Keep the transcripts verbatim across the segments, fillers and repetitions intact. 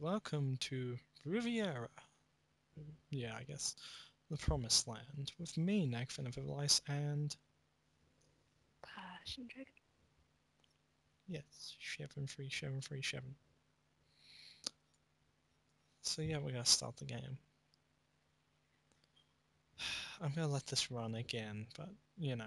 Welcome to Riviera. Yeah, I guess. The Promised Land. With me, NagafenofIvalice, and... Passion Dragon. Yes, Shevin Free, Shevin Free, Shevin. So yeah, we're gonna start the game. I'm gonna let this run again, but, you know...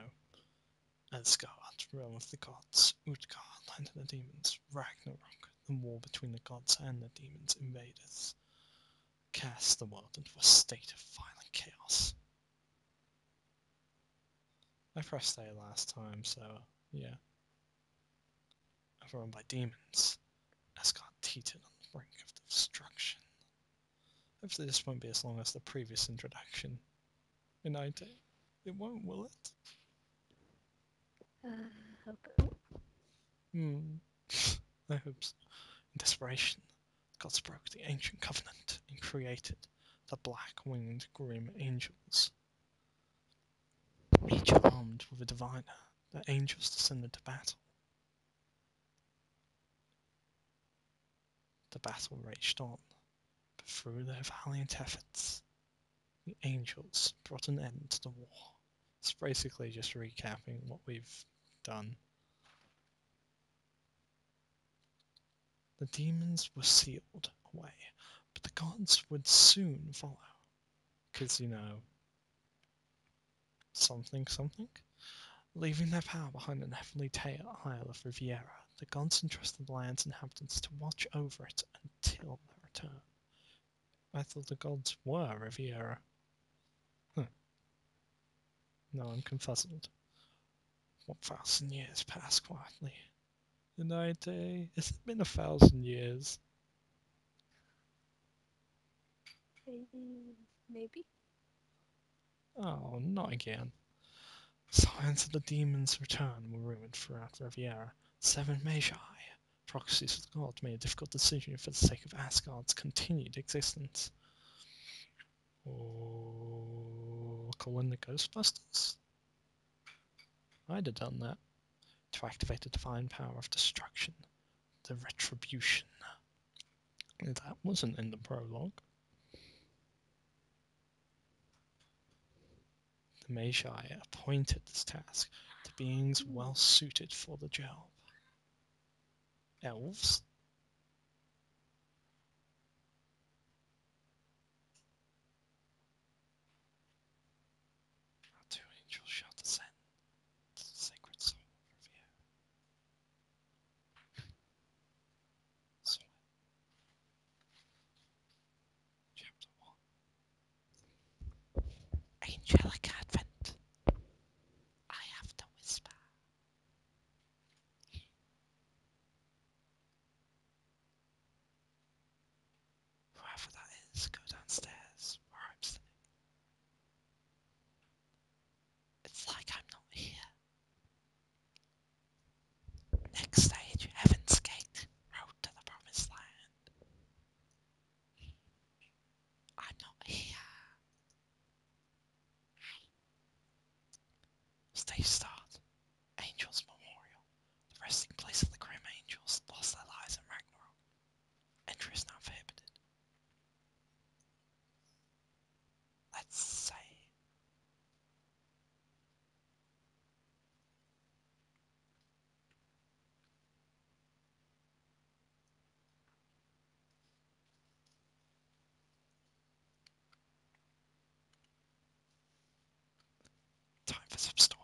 Asgard, Realm of the Gods, Utgard, Land of the Demons, Ragnarok, the war between the gods and the demons invadeth. Cast the world into a state of violent chaos. I pressed A last time, so, yeah. Overrun by demons, Asgard teetered on the brink of destruction. Hopefully this won't be as long as the previous introduction. And I do. It won't, will it? Uh, hope it won't. Hmm. I hope so. In desperation, the gods broke the ancient covenant and created the black-winged grim angels. Each armed with a diviner, the angels descended to battle. The battle raged on, but through their valiant efforts, the angels brought an end to the war. It's basically just recapping what we've done. The demons were sealed away, but the gods would soon follow. Because, you know, something, something. Leaving their power behind an heavenly isle of Riviera, the gods entrusted the land's inhabitants to watch over it until their return. I thought the gods were Riviera. Huh. No, I'm confuzzled. What thousand years passed quietly. And I day, it's been a thousand years. Maybe. Oh, not again. Signs of the demon's return were rumored throughout Riviera. Seven Magi, proxies of the god, made a difficult decision for the sake of Asgard's continued existence. Oh, call in the Ghostbusters? I'd have done that. To activate the divine power of destruction, the retribution. That wasn't in the prologue. The Magi appointed this task to beings well suited for the job. Elves? Our two angels shall descend. Angelic Advent. I have to whisper. Whoever that is, go downstairs where I'm sitting. It's like I'm not here. Next stage, Heaven's Gate, road to the Promised Land. I'm not here. Stage start. Angels Memorial. The resting place of the Grim Angels lost their lives in Ragnarok. Entry is now prohibited. Let's say... Time for some story.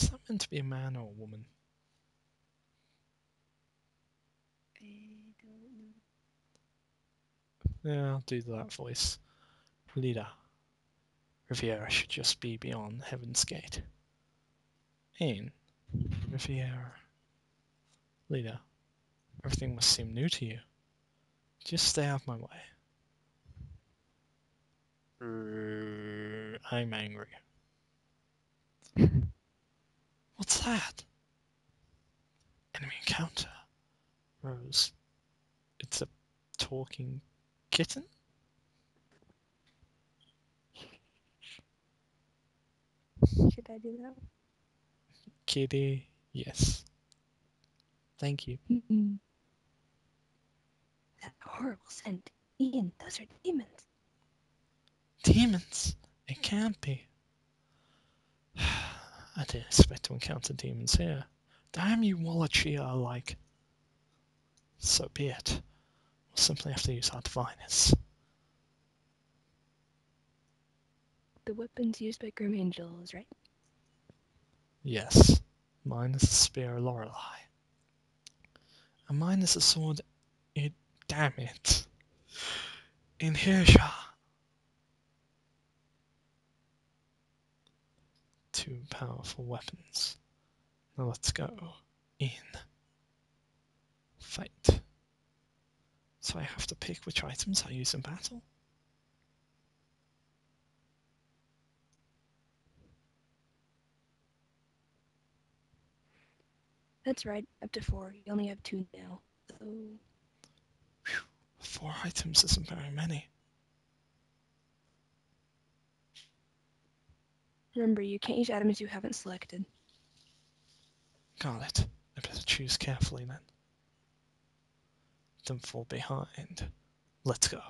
Is that meant to be a man or a woman? I don't know. Yeah, I'll do that voice. Leader. Riviera should just be beyond Heaven's Gate. Ein. Riviera. Leader. Everything must seem new to you. Just stay out of my way. I'm angry. What's that? Enemy encounter. Rose. It's a talking kitten? Should I do that? Kitty, yes. Thank you. Mm-mm. that horrible scent. Ian, those are demons. Demons? It can't be. I didn't expect to encounter demons here. Damn you, Wallachia alike. So be it. We'll simply have to use our diviners. The weapons used by Grim Angel is right? Yes. Mine is the spear of Lorelei. And mine is the sword... It... Damn it. Inherja. Two powerful weapons. Now let's go. In. Fight. So I have to pick which items I use in battle? That's right, up to four. You only have two now, so... Whew. Four items isn't very many. Remember, you can't use items you haven't selected. Got it. I better choose carefully then. Don't fall behind. Let's go.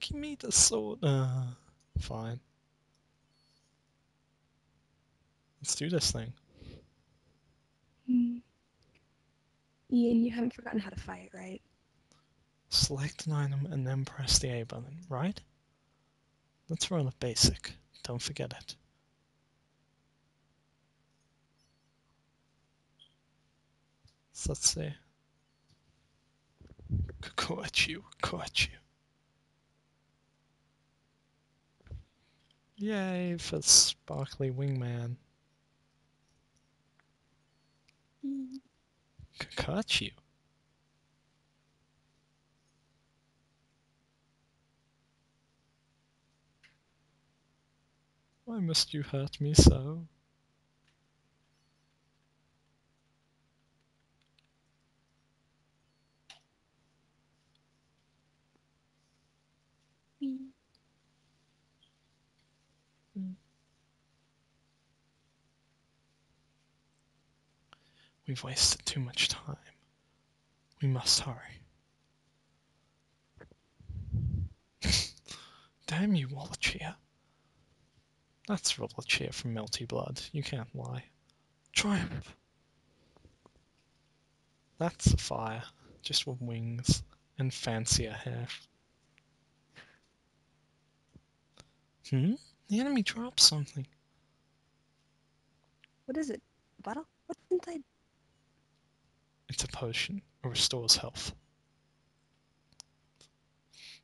Give me the sword. Uh, fine. Let's do this thing. Mm. Ian, you haven't forgotten how to fight, right? Select an item and then press the A button, right? Let's roll a basic. Don't forget it. So let's see. Caught you, caught you. Yay for Sparkly Wingman. Caught you. Why must you hurt me so? Mm. We've wasted too much time. We must hurry. Damn you, Wallachia. That's Wallachia from Melty Blood. You can't lie. Triumph! That's a fire, just with wings and fancier hair. Hmm? The enemy dropped something. What is it? A bottle? What's inside? It's a potion. It restores health.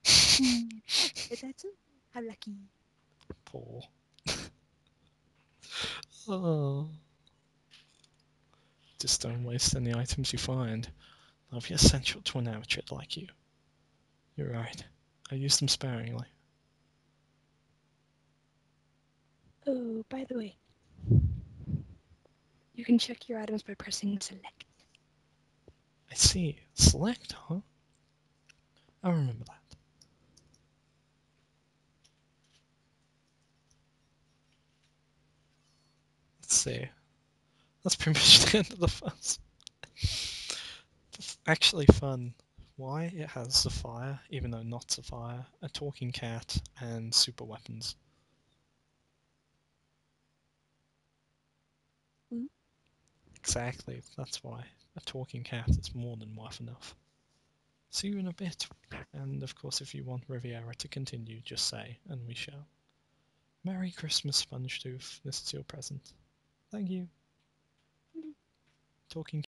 Is that so? How lucky. Poor. Oh. Just don't waste any items you find. They'll be essential to an amateur like you. You're right. I use them sparingly. Oh, by the way. You can check your items by pressing select. I see. Select, huh? I remember that. Let's see. That's pretty much the end of the first. That's actually fun. Why it has Sapphire, even though not Sapphire, a talking cat, and super weapons. Mm. Exactly, that's why. A talking cat is more than worth enough. See you in a bit. And of course, if you want Riviera to continue, just say, and we shall. Merry Christmas, Spongetooth. This is your present. Thank you. Mm-hmm. Talking